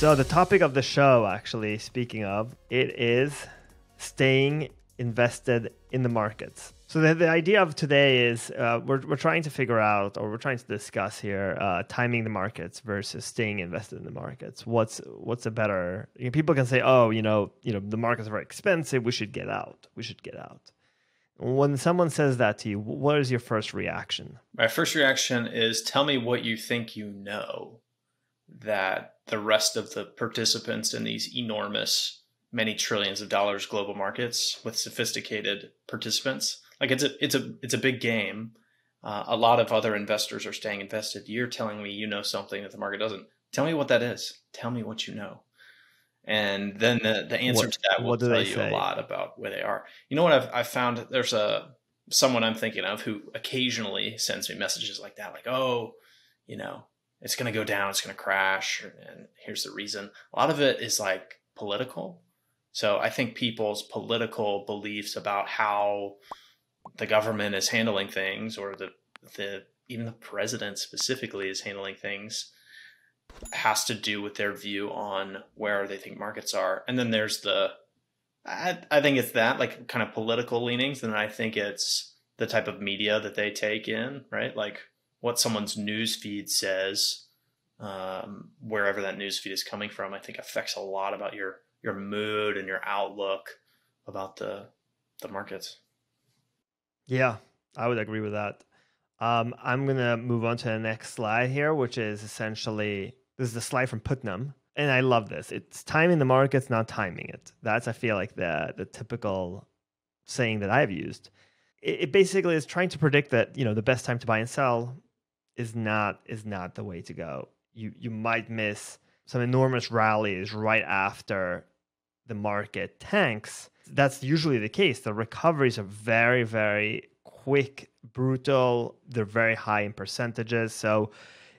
So the topic of the show, actually, speaking of, it is staying invested in the markets. So the idea of today is we're trying to figure out, or we're trying to discuss here, timing the markets versus staying invested in the markets. What's a better? You know, people can say, oh, you know, the markets are very expensive. We should get out. We should get out. When someone says that to you, what is your first reaction? My first reaction is, tell me what you think you know that the rest of the participants in these enormous, many trillions of dollars global markets with sophisticated participants. Like it's a big game. A lot of other investors are staying invested. You're telling me you know something that the market doesn't. Tell me what that is. Tell me what you know. And then the answer to that will tell you a lot about where they are. You know what I've found? There's someone I'm thinking of who occasionally sends me messages like that, like, oh, you know, it's going to go down, it's going to crash, and here's the reason. A lot of it is like political. So I think people's political beliefs about how the government is handling things, or even the president specifically is handling things, has to do with their view on where they think markets are. And then there's I think it's that, like, kind of political leanings. And then I think it's the type of media that they take in, right? Like what someone's news feed says, wherever that news feed is coming from, I think affects a lot about your mood and your outlook about the markets. Yeah, I would agree with that. I'm going to move on to the next slide here, which is essentially, this is the slide from Putnam. And I love this. It's timing the markets, not timing it. That's, I feel like, the typical saying that I've used. It basically is trying to predict that, you know, the best time to buy and sell is not the way to go. You might miss some enormous rallies right after the market tanks. That's usually the case. The recoveries are very, very quick, brutal. They're very high in percentages. So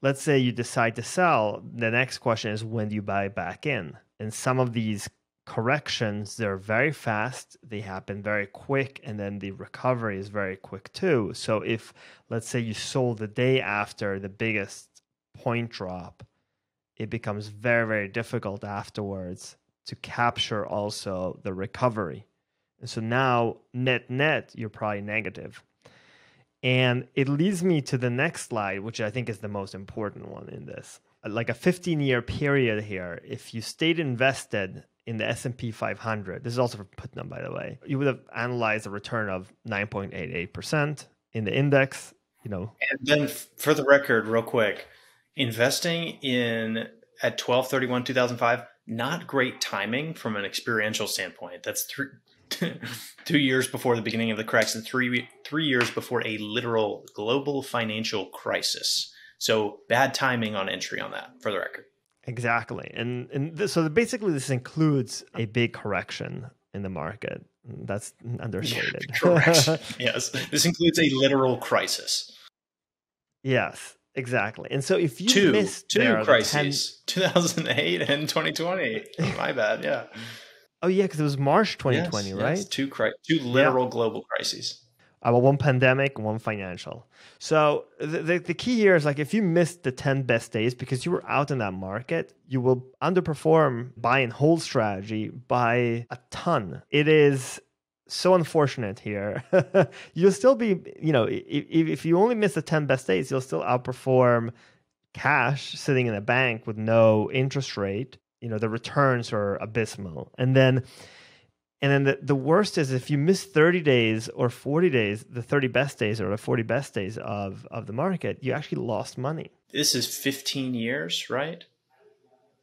let's say you decide to sell. The next question is, when do you buy back in? And some of these corrections, they're very fast. They happen very quick. And then the recovery is very quick too. So if, let's say, you sold the day after the biggest point drop, it becomes very, very difficult afterwards to capture also the recovery. And so now net, you're probably negative. And it leads me to the next slide, which I think is the most important one in this. Like a 15-year period here, if you stayed invested in the S&P 500, this is also from Putnam, by the way, you would have analyzed a return of 9.88% in the index, you know. And then for the record, real quick, investing in at 12/31/2005, not great timing from an experiential standpoint. That's 2 years before the beginning of the cracks, and three years before a literal global financial crisis. So bad timing on entry on that, for the record. Exactly. So basically this includes a big correction in the market. That's understated. Yeah, correct. Yes. This includes a literal crisis. Yes, exactly. And so if you missed two crises, 2008 and 2020, my bad. Yeah. Oh, yeah, because it was March 2020, yes, right? Yes. Two literal global crises. One pandemic, one financial. So the key here is, like, if you missed the 10 best days because you were out in that market, you will underperform buy and hold strategy by a ton. It is so unfortunate here. You'll still be, you know, if you only miss the 10 best days, you'll still outperform cash sitting in a bank with no interest rate. You know, the returns are abysmal. And then the worst is if you miss 30 days or 40 days, the 30 best days or the 40 best days of the market, you actually lost money. This is 15 years, right?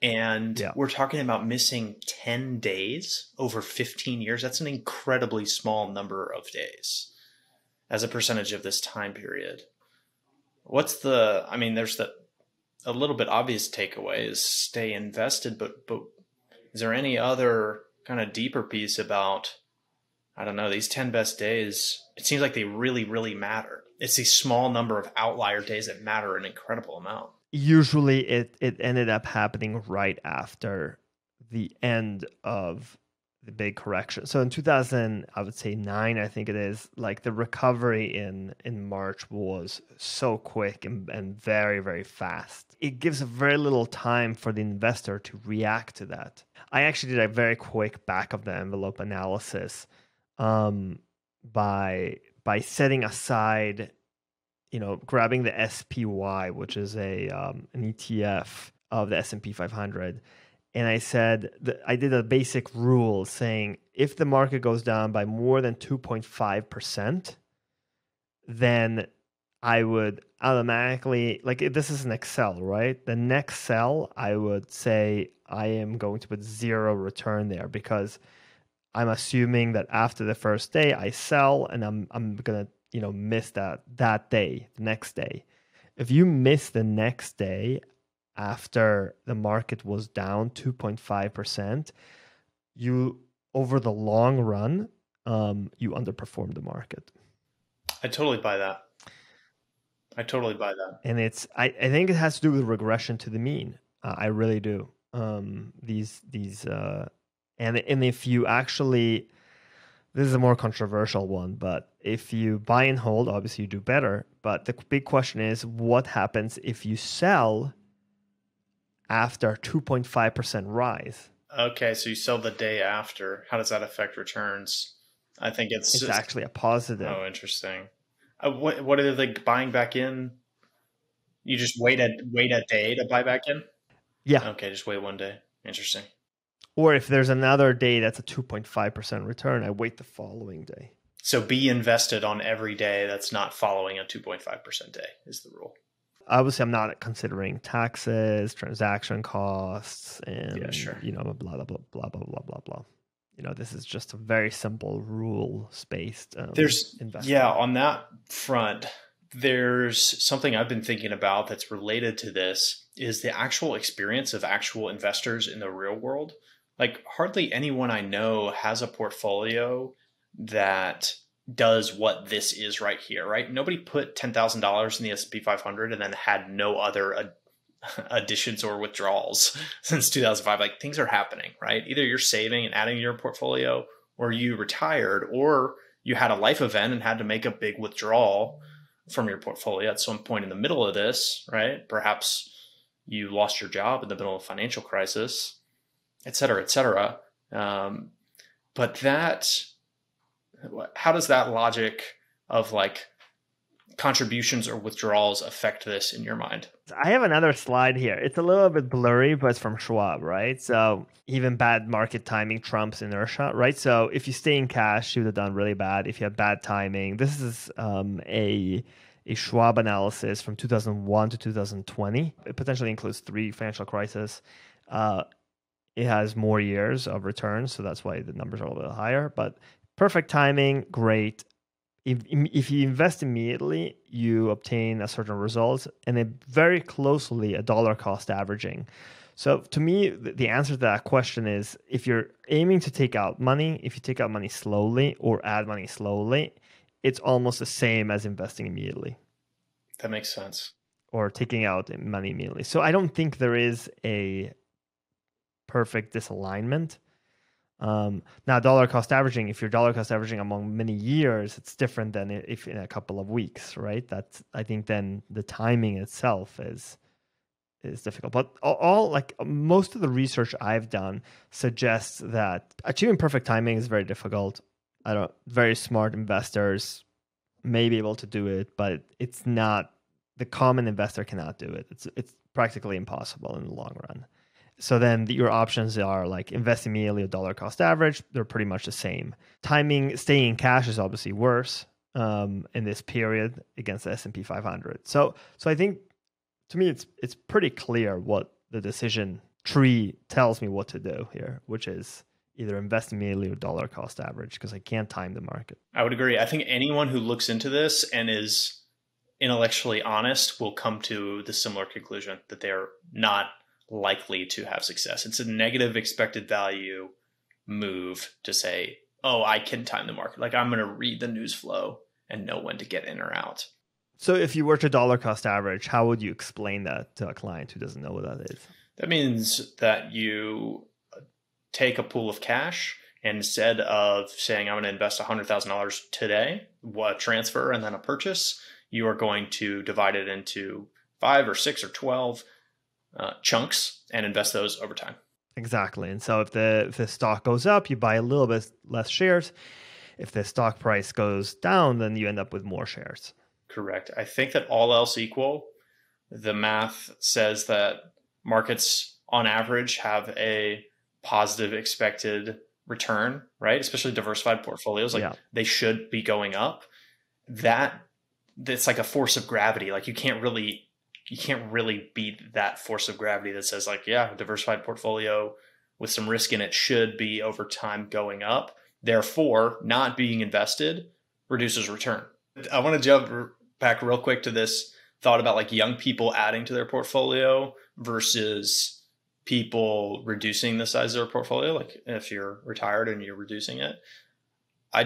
And yeah, we're talking about missing 10 days over 15 years. That's an incredibly small number of days as a percentage of this time period. I mean, there's a little bit obvious takeaway is stay invested, but is there any other kind of deeper piece about, I don't know, these 10 best days? It seems like they really, really matter. It's these small number of outlier days that matter an incredible amount. Usually it ended up happening right after the end of the big correction. So in 2009, I think it is, like the recovery in March was so quick and very, very fast. It gives very little time for the investor to react to that. I actually did a very quick back of the envelope analysis by setting aside, you know, grabbing the SPY, which is an ETF of the S&P 500. And I said, I did a basic rule saying if the market goes down by more than 2.5%, then I would automatically, like this is an Excel, right? The next cell, I would say I am going to put zero return there because I'm assuming that after the first day I sell and I'm going to, you know, miss that day, the next day. If you miss the next day after the market was down 2.5%, you, over the long run, you underperform the market. I totally buy that. I totally buy that. And it's, I think it has to do with regression to the mean. I really do. And if you actually, this is a more controversial one, but if you buy and hold, obviously you do better. But the big question is, what happens if you sell after 2.5% rise? Okay, so you sell the day after. How does that affect returns? I think it's actually a positive. Oh, interesting. What are they buying back in? You just wait a day to buy back in? Yeah. Okay, just wait one day. Interesting. Or if there's another day that's a 2.5% return, I wait the following day. So be invested on every day that's not following a 2.5% day is the rule. Obviously, I'm not considering taxes, transaction costs, and yeah, sure, you know, blah, blah, blah, blah, blah, blah, blah. You know, this is just a very simple rules-based investment. Yeah, on that front, there's something I've been thinking about that's related to this is the actual experience of actual investors in the real world. Like hardly anyone I know has a portfolio that does what this is right here, right? Nobody put $10,000 in the S&P 500 and then had no other additions or withdrawals since 2005. Like things are happening, right? Either you're saving and adding to your portfolio, or you retired, or you had a life event and had to make a big withdrawal from your portfolio at some point in the middle of this, right? Perhaps you lost your job in the middle of a financial crisis, et cetera, et cetera. But that, how does that logic of like contributions or withdrawals affect this in your mind? I have another slide here. It's a little bit blurry, but it's from Schwab, right? So even bad market timing trumps inertia, right? So if you stay in cash, you would have done really bad. If you have bad timing, this is a Schwab analysis from 2001 to 2020. It potentially includes three financial crises. It has more years of returns, so that's why the numbers are a little bit higher. But perfect timing, great. If you invest immediately, you obtain a certain result, and then very closely a dollar cost averaging. So to me, the answer to that question is if you're aiming to take out money, if you take out money slowly or add money slowly, it's almost the same as investing immediately. That makes sense. Or taking out money immediately. So I don't think there is a perfect disalignment. Now, dollar cost averaging, if you're dollar cost averaging among many years, it's different than if in a couple of weeks, right? That's, I think then the timing itself is difficult. But all like most of the research I've done suggests that achieving perfect timing is very difficult. Very smart investors may be able to do it, but it's not, the common investor cannot do it. It's practically impossible in the long run. So then your options are like invest immediately or dollar cost average. They're pretty much the same. Timing, staying in cash is obviously worse in this period against the S&P 500. So I think to me it's pretty clear what the decision tree tells me what to do here, which is either invest immediately or dollar cost average because I can't time the market. I would agree. I think anyone who looks into this and is intellectually honest will come to the similar conclusion that they are not likely to have success. It's a negative expected value move to say, oh, I can time the market. Like I'm going to read the news flow and know when to get in or out. So if you were to dollar cost average, how would you explain that to a client who doesn't know what that is? That means that you take a pool of cash Instead of saying, I'm going to invest $100,000 today, a transfer and then a purchase, you are going to divide it into 5 or 6 or 12 chunks and invest those over time. Exactly. And so if the stock goes up, you buy a little bit less shares. If the stock price goes down, then you end up with more shares. Correct. I think that all else equal, the math says that markets on average have a positive expected return, right? Especially diversified portfolios, like they should be going up. That's like a force of gravity. Like you can't really beat that force of gravity that says like, yeah, a diversified portfolio with some risk in it should be over time going up. Therefore, not being invested reduces return. I want to jump back real quick to this thought about like young people adding to their portfolio versus people reducing the size of their portfolio. Like if you're retired and you're reducing it, I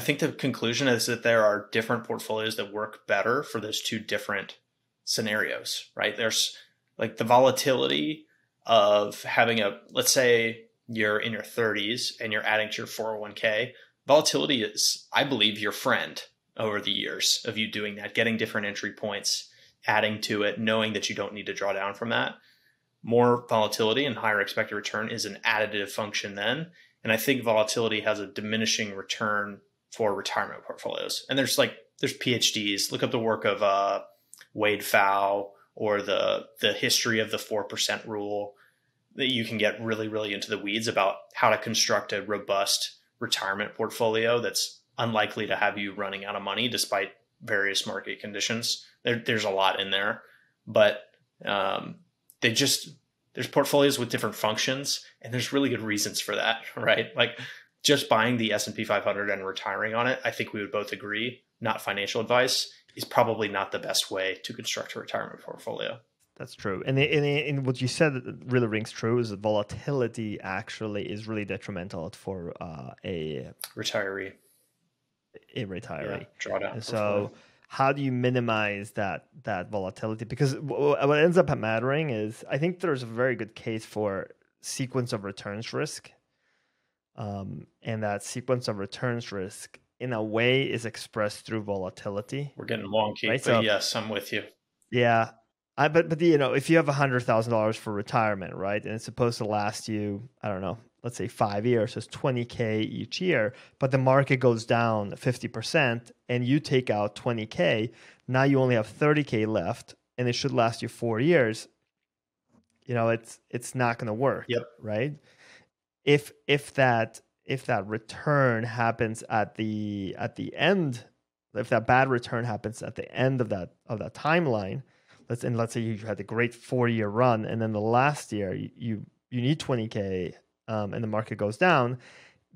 think the conclusion is that there are different portfolios that work better for those two different scenarios, right? There's like the volatility of having let's say you're in your 30s and you're adding to your 401k. Volatility is, I believe, your friend over the years of you doing that, getting different entry points, adding to it, knowing that you don't need to draw down from that. More volatility and higher expected return is an additive function then. And I think volatility has a diminishing return for retirement portfolios. And there's PhDs. Look up the work of Wade Pfau or the history of the 4% rule, that you can get really, really into the weeds about how to construct a robust retirement portfolio that's unlikely to have you running out of money despite various market conditions. There's a lot in there, but there's portfolios with different functions, and there's really good reasons for that, right? Like just buying the S&P 500 and retiring on it, I think we would both agree, not financial advice, is probably not the best way to construct a retirement portfolio. That's true. And what you said really rings true, is that volatility actually is really detrimental for a retiree. A retiree. Yeah, drawdown. So how do you minimize that volatility? Because what ends up mattering is, I think there's a very good case for sequence of returns risk. And that sequence of returns risk, in a way, is expressed through volatility. We're getting wonky, right? So, yes, I'm with you. Yeah. But you know, if you have $100,000 for retirement, right, and it's supposed to last you, I don't know, let's say 5 years, so it's $20K each year, but the market goes down 50% and you take out $20K, now you only have $30K left and it should last you 4 years, you know, it's not going to work. Yep. Right? If that return happens at the end, if that bad return happens at the end of that timeline, let's say you had a great 4-year run and then the last year you need $20K, and the market goes down,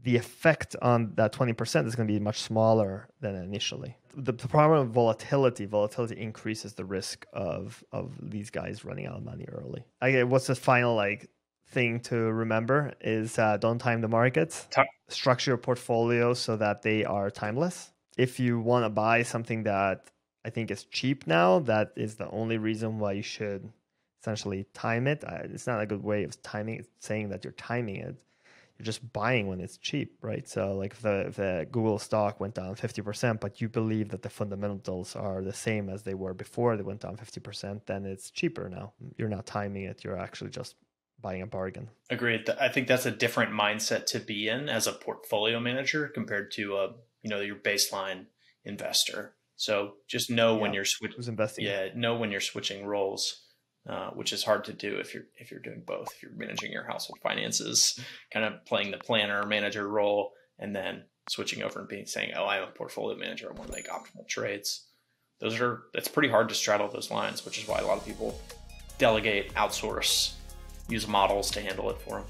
the effect on that 20% is going to be much smaller than initially. The problem of volatility increases the risk of these guys running out of money early. Okay, what's the final thing to remember is don't time the markets. Structure your portfolio so that they are timeless. If you want to buy something that I think is cheap now, that is the only reason why you should essentially time it. It's not a good way of timing. It's saying that you're timing it. You're just buying when it's cheap, right? So like if the Google stock went down 50%, but you believe that the fundamentals are the same as they were before they went down 50%, then it's cheaper now. You're not timing it. You're actually just buying a bargain. Agreed. I think that's a different mindset to be in as a portfolio manager compared to your baseline investor. So just know when you're switching. Yeah, know when you're switching roles. Which is hard to do if you're doing both. If you're managing your household finances, kind of playing the planner manager role, and then switching over and saying, "Oh, I'm a portfolio manager. I want to make optimal trades." It's pretty hard to straddle those lines, which is why a lot of people delegate, outsource, use models to handle it for them.